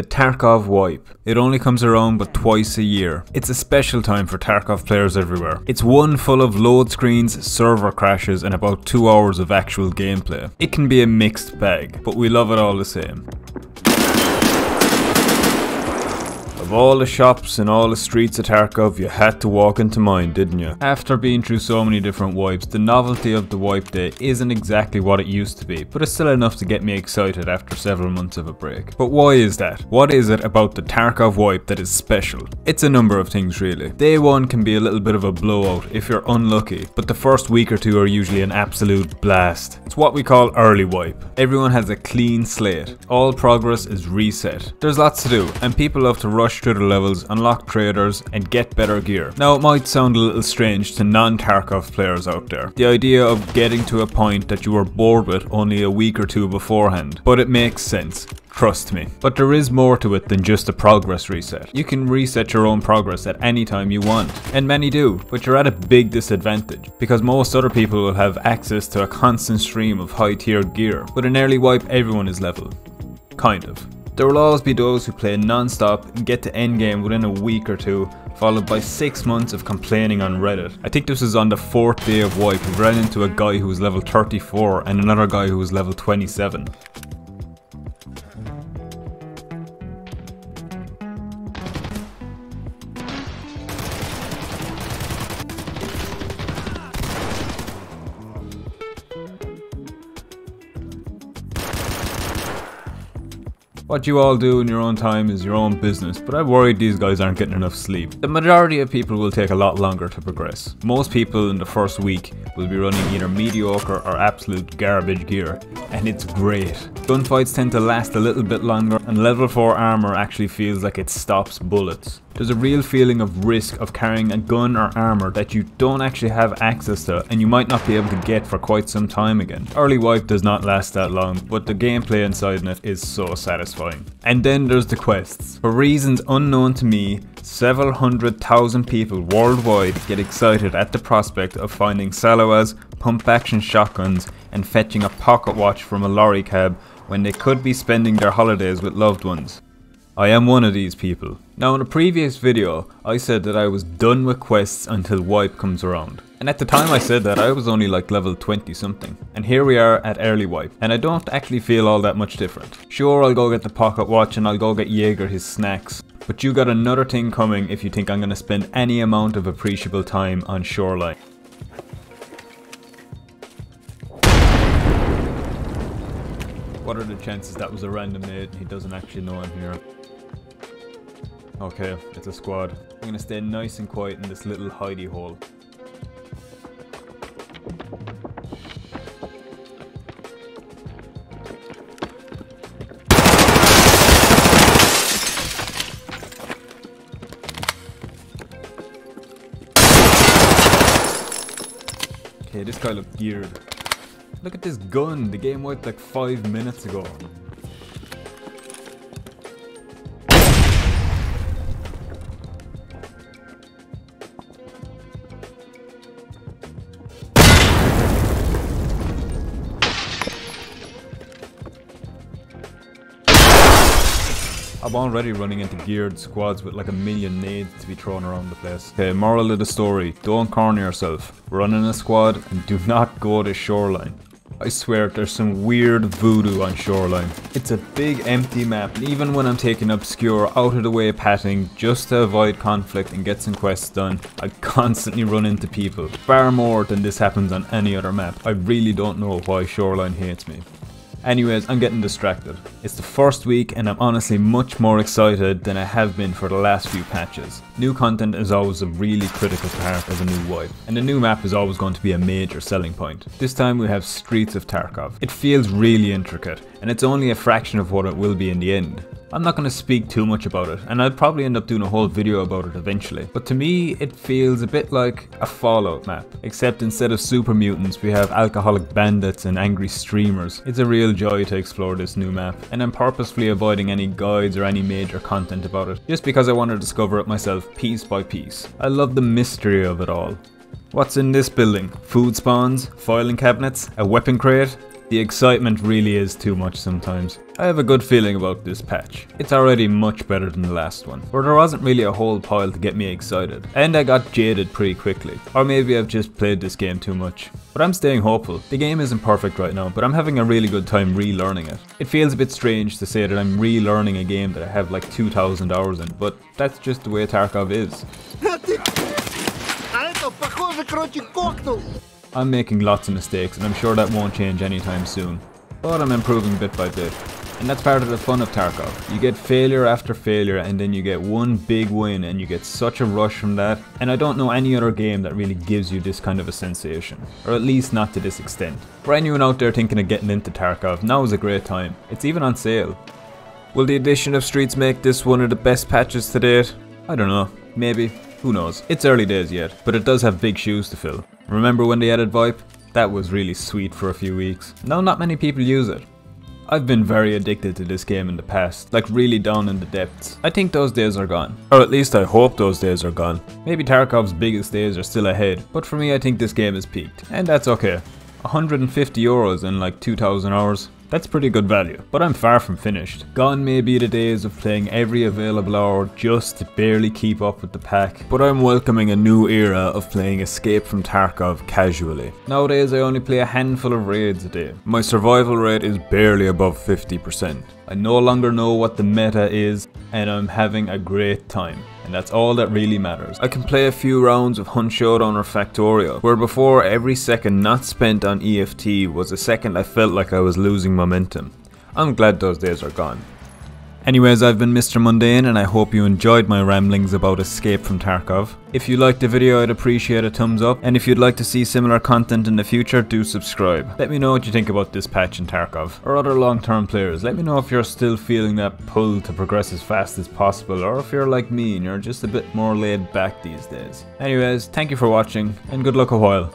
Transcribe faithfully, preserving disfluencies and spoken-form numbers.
the Tarkov wipe. It only comes around but twice a year. It's a special time for Tarkov players everywhere. It's one full of load screens, server crashes and about two hours of actual gameplay. It can be a mixed bag, but we love it all the same. Of all the shops and all the streets of Tarkov, you had to walk into mine, didn't you? After being through so many different wipes, the novelty of the wipe day isn't exactly what it used to be, but it's still enough to get me excited after several months of a break. But why is that? What is it about the Tarkov wipe that is special? It's a number of things really. Day one can be a little bit of a blowout if you're unlucky, but the first week or two are usually an absolute blast. It's what we call early wipe. Everyone has a clean slate. All progress is reset. There's lots to do, and people love to rush through the levels, unlock traders and get better gear. Now it might sound a little strange to non-Tarkov players out there, the idea of getting to a point that you were bored with only a week or two beforehand, but it makes sense. Trust me. But there is more to it than just a progress reset. You can reset your own progress at any time you want, and many do, but you're at a big disadvantage because most other people will have access to a constant stream of high tier gear. With an early wipe everyone is level. Kind of. There will always be those who play non-stop and get to endgame within a week or two, followed by six months of complaining on Reddit. I think this was on the fourth day of wipe, we ran into a guy who was level thirty-four and another guy who was level twenty-seven. What you all do in your own time is your own business, but I'm worried these guys aren't getting enough sleep. The majority of people will take a lot longer to progress. Most people in the first week will be running either mediocre or absolute garbage gear, and it's great. Gunfights tend to last a little bit longer, and level four armor actually feels like it stops bullets. There's a real feeling of risk of carrying a gun or armor that you don't actually have access to, and you might not be able to get for quite some time again. Early wipe does not last that long, but the gameplay inside in it is so satisfying. And then there's the quests. For reasons unknown to me, several hundred thousand people worldwide get excited at the prospect of finding Salawaz, pump action shotguns and fetching a pocket watch from a lorry cab when they could be spending their holidays with loved ones. I am one of these people. Now in a previous video, I said that I was done with quests until wipe comes around. And at the time I said that I was only like level twenty something. And here we are at early wipe. And I don't actually feel all that much different. Sure, I'll go get the pocket watch and I'll go get Jaeger his snacks. But you got another thing coming if you think I'm gonna spend any amount of appreciable time on Shoreline. What are the chances that was a random nade and he doesn't actually know I'm here? Okay, it's a squad. I'm gonna stay nice and quiet in this little hidey hole. Okay, this guy looked geared. Look at this gun, the game wiped like five minutes ago. I'm already running into geared squads with like a million nades to be thrown around the place. Okay, moral of the story, don't corner yourself. Run in a squad and do not go to Shoreline. I swear there's some weird voodoo on Shoreline. It's a big empty map, and even when I'm taking obscure out of the way patting just to avoid conflict and get some quests done, I constantly run into people. Far more than this happens on any other map. I really don't know why Shoreline hates me. Anyways, I'm getting distracted. It's the first week and I'm honestly much more excited than I have been for the last few patches. New content is always a really critical part of a new wipe, and the new map is always going to be a major selling point. This time we have Streets of Tarkov. It feels really intricate, and it's only a fraction of what it will be in the end. I'm not going to speak too much about it, and I'll probably end up doing a whole video about it eventually. But to me, it feels a bit like a Fallout map, except instead of super mutants, we have alcoholic bandits and angry streamers. It's a real joy to explore this new map, and I'm purposefully avoiding any guides or any major content about it, just because I want to discover it myself piece by piece. I love the mystery of it all. What's in this building? Food spawns, filing cabinets, a weapon crate, The excitement really is too much sometimes. I have a good feeling about this patch. It's already much better than the last one, where there wasn't really a whole pile to get me excited, and I got jaded pretty quickly. Or maybe I've just played this game too much. But I'm staying hopeful. The game isn't perfect right now, but I'm having a really good time relearning it. It feels a bit strange to say that I'm relearning a game that I have like two thousand hours in, but that's just the way Tarkov is. I'm making lots of mistakes, and I'm sure that won't change anytime soon. But I'm improving bit by bit. And that's part of the fun of Tarkov. You get failure after failure, and then you get one big win, and you get such a rush from that. And I don't know any other game that really gives you this kind of a sensation. Or at least not to this extent. For anyone out there thinking of getting into Tarkov, now is a great time. It's even on sale. Will the addition of Streets make this one of the best patches to date? I don't know. Maybe. Who knows? It's early days yet, but it does have big shoes to fill. Remember when they added Vibe? That was really sweet for a few weeks. Now not many people use it. I've been very addicted to this game in the past, like really down in the depths. I think those days are gone. Or at least I hope those days are gone. Maybe Tarkov's biggest days are still ahead, but for me I think this game has peaked. And that's okay. one hundred fifty euros in like two thousand hours. That's pretty good value, but I'm far from finished. Gone may be the days of playing every available hour just to barely keep up with the pack, but I'm welcoming a new era of playing Escape from Tarkov casually. Nowadays I only play a handful of raids a day. My survival rate is barely above fifty percent. I no longer know what the meta is, and I'm having a great time. And that's all that really matters. I can play a few rounds of Hunt Showdown or Factorio, where before every second not spent on E F T was a second I felt like I was losing momentum. I'm glad those days are gone. Anyways, I've been Mister Mundane, and I hope you enjoyed my ramblings about Escape from Tarkov. If you liked the video, I'd appreciate a thumbs up, and if you'd like to see similar content in the future, do subscribe. Let me know what you think about this patch in Tarkov, or other long-term players. Let me know if you're still feeling that pull to progress as fast as possible, or if you're like me and you're just a bit more laid back these days. Anyways, thank you for watching, and good luck a while.